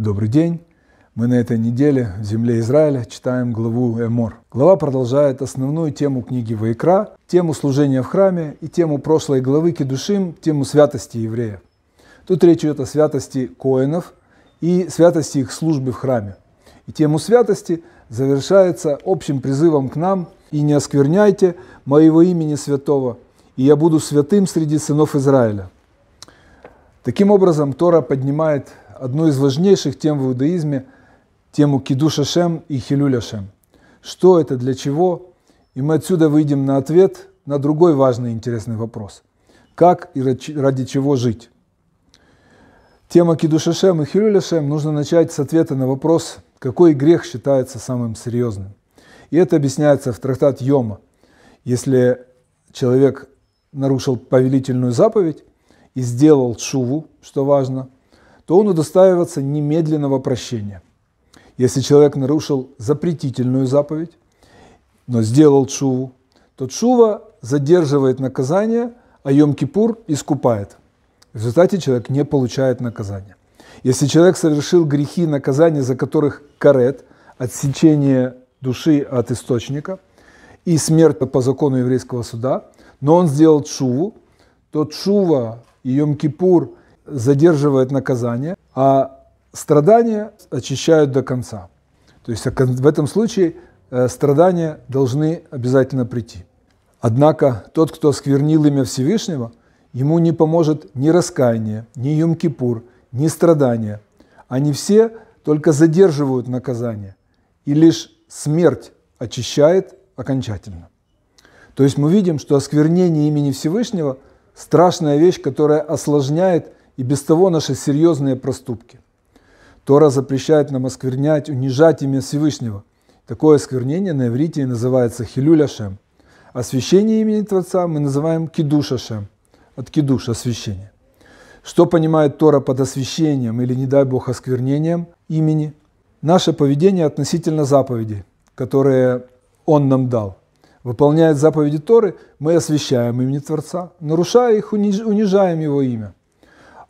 Добрый день! Мы на этой неделе в земле Израиля читаем главу Эмор. Глава продолжает основную тему книги Вайкра, тему служения в храме и тему прошлой главы Кедушим, тему святости евреев. Тут речь идет о святости коэнов и святости их службы в храме. И тему святости завершается общим призывом к нам: «И не оскверняйте моего имени святого, и я буду святым среди сынов Израиля». Таким образом, Тора поднимает одну из важнейших тем в иудаизме, тему Кидуш аШем и Хилуль аШем. Что это, для чего? И мы отсюда выйдем на ответ на другой важный и интересный вопрос. Как и ради чего жить? Тема Кидуш аШем и Хилуль аШем нужно начать с ответа на вопрос, какой грех считается самым серьезным. И это объясняется в трактат Йома. Если человек нарушил повелительную заповедь и сделал тшуву, что важно, то он удостаивается немедленного прощения. Если человек нарушил запретительную заповедь, но сделал тшуву, то тшува задерживает наказание, а Йом-Кипур искупает. В результате человек не получает наказания. Если человек совершил грехи, наказания за которых карет, отсечение души от источника и смерть по закону еврейского суда, но он сделал тшуву, то тшува и Йом-Кипур задерживает наказание, а страдания очищают до конца. То есть в этом случае страдания должны обязательно прийти. Однако тот, кто осквернил имя Всевышнего, ему не поможет ни раскаяние, ни Йом-Кипур, ни страдания. Они все только задерживают наказание, и лишь смерть очищает окончательно. То есть мы видим, что осквернение имени Всевышнего – страшная вещь, которая осложняет и без того наши серьезные проступки. Тора запрещает нам осквернять, унижать имя Всевышнего. Такое осквернение на иврите называется Хилуль аШем. Освящение имени Творца мы называем Кидуш аШем. От Кидуш – освящение. Что понимает Тора под освящением или, не дай Бог, осквернением имени? Наше поведение относительно заповедей, которые Он нам дал. Выполняя заповеди Торы, мы освящаем имени Творца, нарушая их, унижаем Его имя.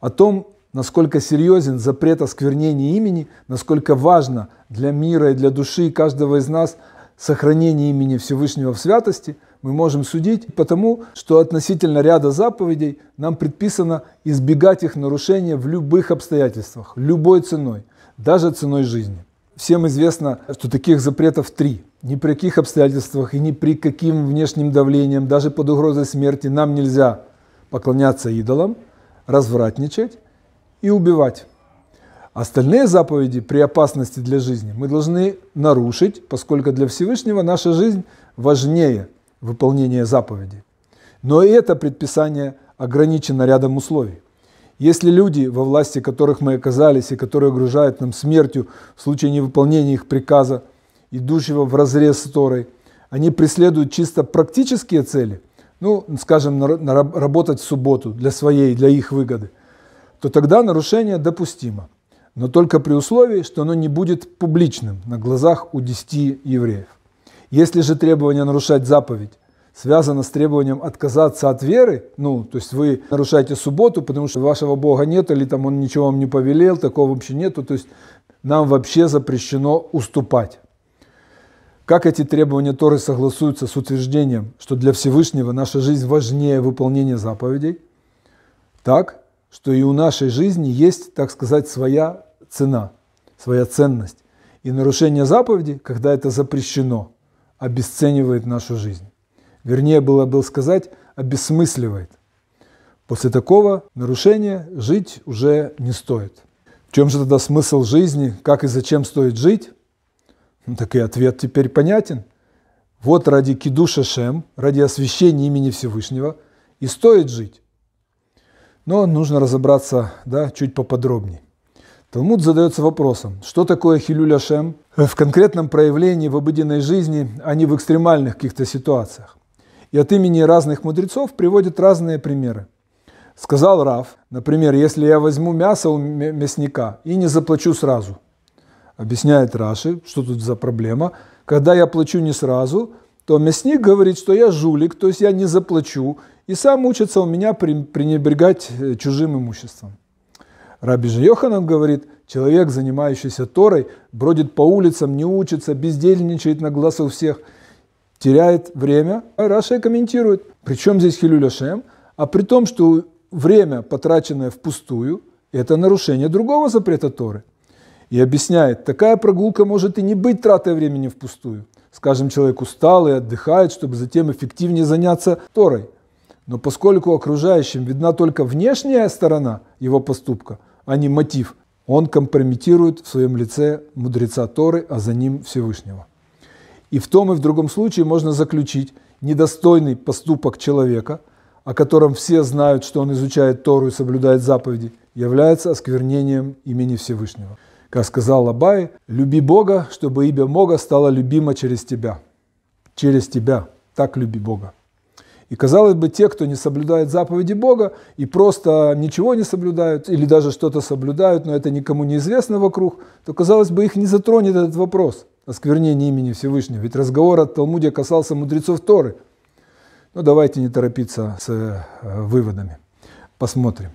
О том, насколько серьезен запрет осквернения имени, насколько важно для мира и для души каждого из нас сохранение имени Всевышнего в святости, мы можем судить потому, что относительно ряда заповедей нам предписано избегать их нарушения в любых обстоятельствах, любой ценой, даже ценой жизни. Всем известно, что таких запретов 3. Ни при каких обстоятельствах и ни при каким внешним давлением, даже под угрозой смерти, нам нельзя поклоняться идолам, развратничать и убивать. Остальные заповеди при опасности для жизни мы должны нарушить, поскольку для Всевышнего наша жизнь важнее выполнения заповедей. Но и это предписание ограничено рядом условий. Если люди, во власти которых мы оказались и которые угрожают нам смертью в случае невыполнения их приказа, идущего вразрез с Торой, они преследуют чисто практические цели, ну, скажем, работать в субботу для своей, для их выгоды, то тогда нарушение допустимо, но только при условии, что оно не будет публичным на глазах у 10 евреев. Если же требование нарушать заповедь связано с требованием отказаться от веры, ну, то есть вы нарушаете субботу, потому что вашего Бога нет, или там он ничего вам не повелел, такого вообще нету, то есть нам вообще запрещено уступать. Как эти требования Торы согласуются с утверждением, что для Всевышнего наша жизнь важнее выполнения заповедей? Так, что и у нашей жизни есть, так сказать, своя цена, своя ценность. И нарушение заповеди, когда это запрещено, обесценивает нашу жизнь. Вернее, было бы сказать, обесмысливает. После такого нарушения жить уже не стоит. В чем же тогда смысл жизни, как и зачем стоит жить? Ну, так и ответ теперь понятен. Вот ради Кидуш аШем, ради освящения имени Всевышнего и стоит жить. Но нужно разобраться, да, чуть поподробнее. Талмуд задается вопросом, что такое Хилуль аШем в конкретном проявлении в обыденной жизни, а не в экстремальных каких-то ситуациях. И от имени разных мудрецов приводят разные примеры. Сказал Рав, например, если я возьму мясо у мясника и не заплачу сразу. Объясняет Раши, что тут за проблема. Когда я плачу не сразу, то мясник говорит, что я жулик, то есть я не заплачу, и сам учится у меня пренебрегать чужим имуществом. Рабби же Йоханан говорит, человек, занимающийся Торой, бродит по улицам, не учится, бездельничает на глаз у всех, теряет время. А Раши комментирует, причем здесь Хилуль аШем, а при том, что время, потраченное впустую, это нарушение другого запрета Торы. И объясняет, такая прогулка может и не быть тратой времени впустую. Скажем, человек устал и отдыхает, чтобы затем эффективнее заняться Торой. Но поскольку окружающим видна только внешняя сторона его поступка, а не мотив, он компрометирует в своем лице мудреца Торы, а за ним Всевышнего. И в том и в другом случае можно заключить недостойный поступок человека, о котором все знают, что он изучает Тору и соблюдает заповеди, является осквернением имени Всевышнего. Как сказал Абай, «Люби Бога, чтобы имя Бога стало любимо через тебя». Через тебя. Так люби Бога. И, казалось бы, те, кто не соблюдает заповеди Бога и просто ничего не соблюдают, или даже что-то соблюдают, но это никому не известно вокруг, то, казалось бы, их не затронет этот вопрос осквернения имени Всевышнего. Ведь разговор о Талмуде касался мудрецов Торы. Но давайте не торопиться с выводами. Посмотрим.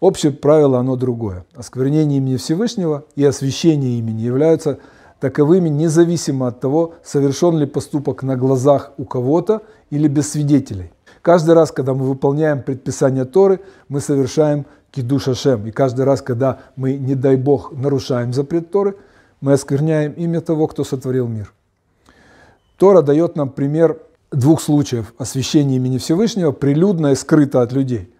Общее правило, оно другое. Осквернение имени Всевышнего и освящение имени являются таковыми независимо от того, совершен ли поступок на глазах у кого-то или без свидетелей. Каждый раз, когда мы выполняем предписание Торы, мы совершаем Кидуш аШем. И каждый раз, когда мы, не дай Бог, нарушаем запрет Торы, мы оскверняем имя того, кто сотворил мир. Тора дает нам пример двух случаев освящения имени Всевышнего, прилюдно и скрыто от людей.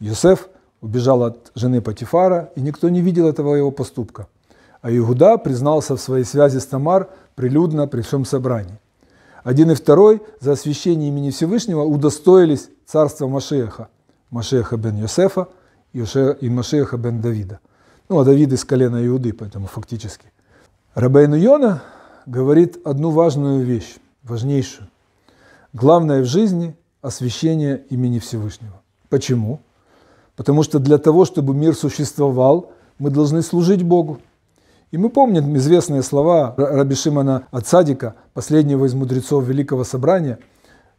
Йосеф убежал от жены Патифара, и никто не видел этого его поступка. А Иуда признался в своей связи с Тамар прилюдно при всем собрании. Один и второй за освящение имени Всевышнего удостоились царства Машеха, Машеха бен Йосефа и Машеха бен Давида. Ну, а Давид из колена Иуды, поэтому фактически. Рабейну Йона говорит одну важную вещь, важнейшую. Главное в жизни – освящение имени Всевышнего. Почему? Потому что для того, чтобы мир существовал, мы должны служить Богу. И мы помним известные слова Рабби Шимона Ацадика, последнего из мудрецов Великого Собрания.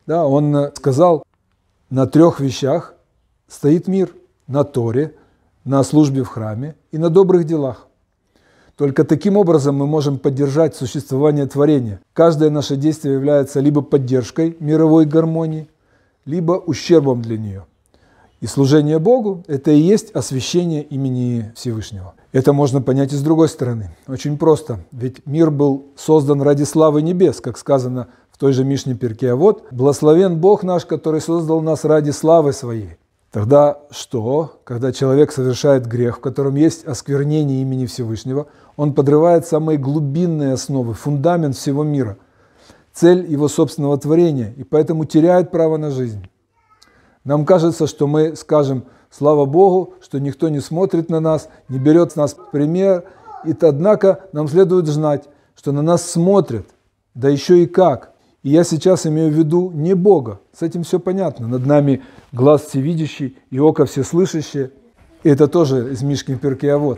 Да, он сказал, на трех вещах стоит мир. На Торе, на службе в храме и на добрых делах. Только таким образом мы можем поддержать существование творения. Каждое наше действие является либо поддержкой мировой гармонии, либо ущербом для нее. И служение Богу – это и есть освящение имени Всевышнего. Это можно понять и с другой стороны. Очень просто. Ведь мир был создан ради славы небес, как сказано в той же Мишне Перке. А вот «Благословен Бог наш, который создал нас ради славы своей». Тогда что? Когда человек совершает грех, в котором есть осквернение имени Всевышнего, он подрывает самые глубинные основы, фундамент всего мира, цель его собственного творения, и поэтому теряет право на жизнь. Нам кажется, что мы скажем «Слава Богу, что никто не смотрит на нас, не берет с нас пример». И однако нам следует знать, что на нас смотрят, да еще и как. И я сейчас имею в виду не Бога, с этим все понятно. Над нами глаз всевидящий и око всеслышащее. И это тоже из Мишки Перке, а вот.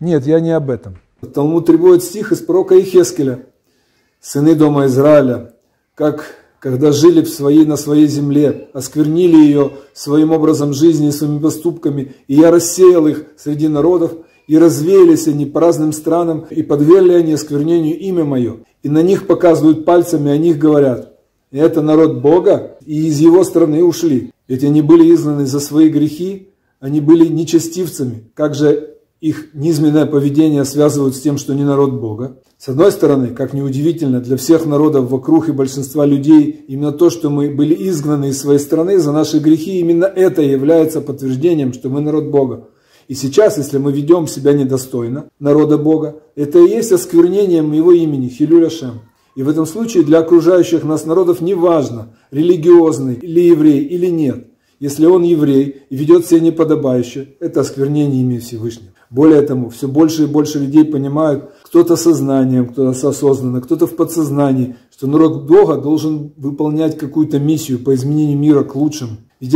Нет, я не об этом. Талмуд требует стих из пророка Ихескеля. «Сыны дома Израиля, когда жили на своей земле, осквернили ее своим образом жизни и своими поступками, и я рассеял их среди народов, и развеялись они по разным странам, и подвергли они осквернению имя мое. И на них показывают пальцами, о них говорят, это народ Бога, и из его страны ушли. Ведь они были изгнаны за свои грехи, они были нечестивцами. Как же их низменное поведение связывают с тем, что не народ Бога?» С одной стороны, как ни удивительно, для всех народов вокруг и большинства людей именно то, что мы были изгнаны из своей страны за наши грехи, именно это является подтверждением, что мы народ Бога. И сейчас, если мы ведем себя недостойно народа Бога, это и есть осквернением его имени, Хилуль аШем. И в этом случае для окружающих нас народов не важно, религиозный или еврей или нет. Если он еврей и ведет себя неподобающе, это осквернение имени Всевышнего. Более того, все больше и больше людей понимают, кто-то сознанием, кто-то осознанно, кто-то в подсознании, что народ Бога должен выполнять какую-то миссию по изменению мира к лучшему. Ведь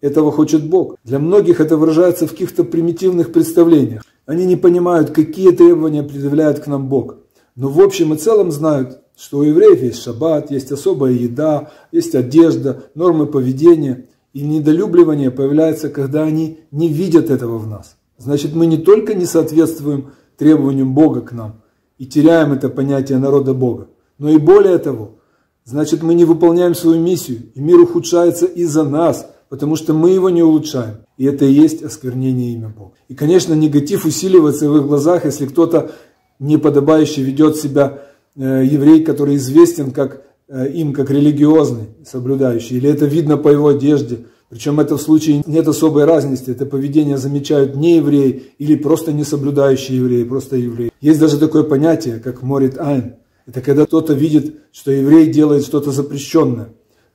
этого хочет Бог. Для многих это выражается в каких-то примитивных представлениях. Они не понимают, какие требования предъявляет к нам Бог. Но в общем и целом знают, что у евреев есть шаббат, есть особая еда, есть одежда, нормы поведения. И недолюбливание появляется, когда они не видят этого в нас. Значит, мы не только не соответствуем требованиям Бога к нам и теряем это понятие народа Бога, но и более того, значит, мы не выполняем свою миссию, и мир ухудшается из-за нас, потому что мы его не улучшаем. И это и есть осквернение имя Бога. И, конечно, негатив усиливается в их глазах, если кто-то неподобающе ведет себя, еврей, который известен как, им как религиозный, соблюдающий. Или это видно по его одежде. Причем это в случае нет особой разницы. Это поведение замечают не евреи или просто не соблюдающие евреи, просто евреи. Есть даже такое понятие, как морит айн. Это когда кто-то видит, что еврей делает что-то запрещенное.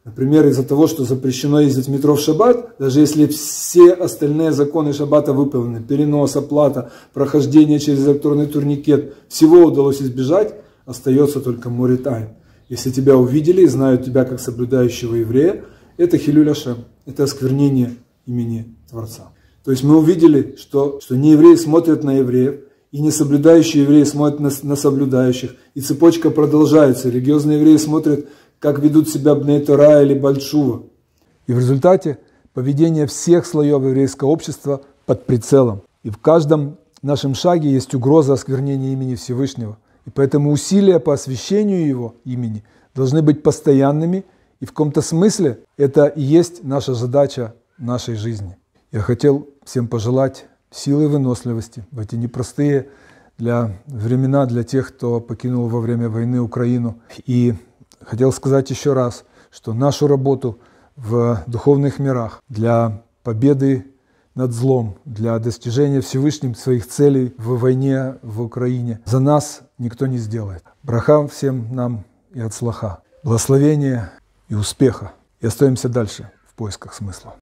Например, из-за того, что запрещено ездить в метро в шаббат, даже если все остальные законы шаббата выполнены, перенос, оплата, прохождение через электронный турникет, всего удалось избежать, остается только морит айн. Если тебя увидели и знают тебя как соблюдающего еврея, это хилуль аШем, это осквернение имени Творца. То есть мы увидели, что неевреи смотрят на евреев, и несоблюдающие евреи смотрят на соблюдающих, и цепочка продолжается. Религиозные евреи смотрят, как ведут себя бней-Тора или бааль-тшува. И в результате поведение всех слоев еврейского общества под прицелом. И в каждом нашем шаге есть угроза осквернения имени Всевышнего. И поэтому усилия по освящению его имени должны быть постоянными, и в каком-то смысле это и есть наша задача нашей жизни. Я хотел всем пожелать силы и выносливости в эти непростые времена для тех, кто покинул во время войны Украину. И хотел сказать еще раз, что нашу работу в духовных мирах для победы над злом, для достижения Всевышним своих целей в войне в Украине за нас никто не сделает. Браха всем нам и ацлаха, благословения и успеха. И остаемся дальше в поисках смысла.